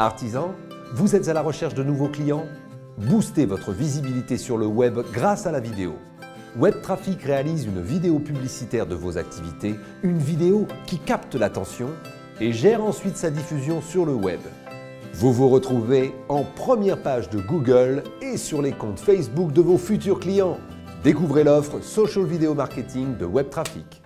Artisan, vous êtes à la recherche de nouveaux clients? Boostez votre visibilité sur le web grâce à la vidéo. Webtrafik réalise une vidéo publicitaire de vos activités, une vidéo qui capte l'attention et gère ensuite sa diffusion sur le web. Vous vous retrouvez en première page de Google et sur les comptes Facebook de vos futurs clients. Découvrez l'offre Social Video Marketing de Webtrafik.